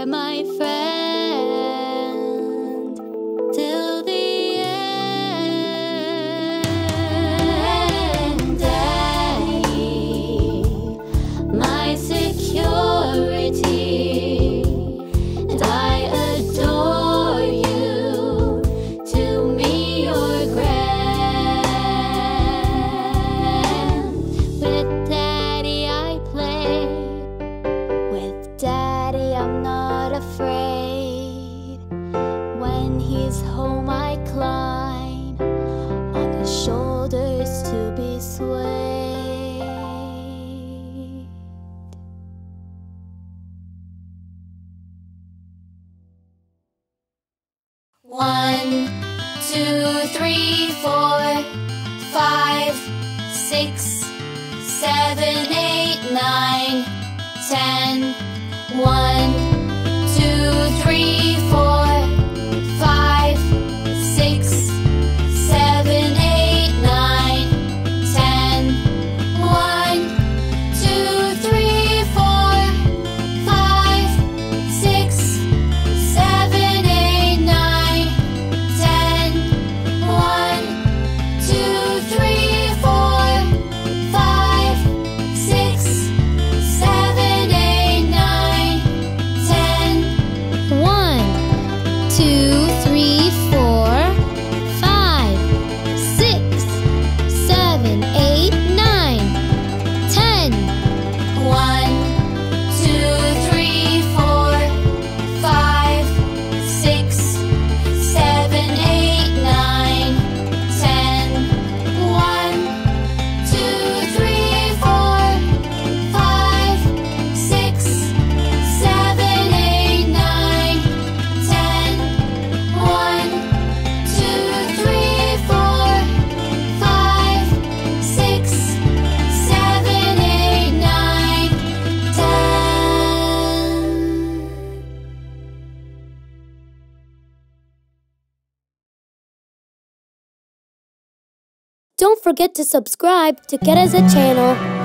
were my friend till the end. Daddy, my security, and I adore you. To me, you're grand. With Daddy, I play. Daddy, I'm not afraid. When he's home, I climb on his shoulders to be swayed. One, two, three, four, five, six, seven, eight, nine, 10. 1, 2, 3, 4, 5, 6, 7, 8, 9, 10. 1, 2, 3, 4, 5, 6, 7, 8, 9, 10. 1, 2, 3, 4, 5, 6, 7, 8, 9, 10. 1, 2, 3, 4, 5, 6, 7, 8, 9, 10. 1, 2, 3, 4, 5, 6, 7, 8, 9, 10. 1, 2, 3, 4, 5, 6, 7, 8, 9, 10. Don't forget to subscribe to Karazah Channel.